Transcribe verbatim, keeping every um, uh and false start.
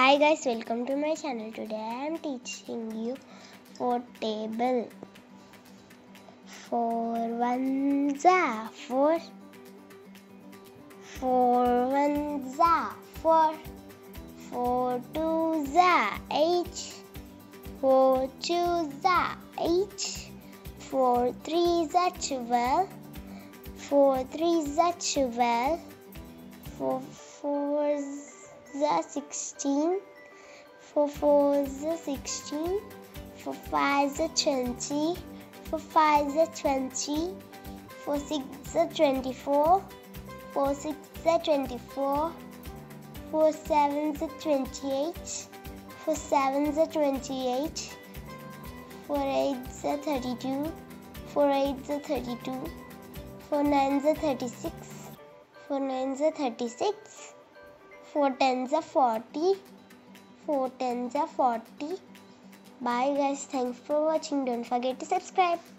Hi guys, welcome to my channel. Today I am teaching you four table. Four ones are four. Four ones are four. Four twos are eight. Four twos are eight. Four threes are twelve. Four threes are twelve. Four fours are sixteen, for fours are sixteen, for fives are twenty, for fives are twenty, for six are twenty-four, for six are twenty-four, for sevens are twenty-eight, for sevens are twenty-eight, for eights are thirty-two, for eights are thirty-two, for nines are thirty-six, for nines are thirty-six. Four tens are forty. Four tens are forty. Bye guys. Thanks for watching. Don't forget to subscribe.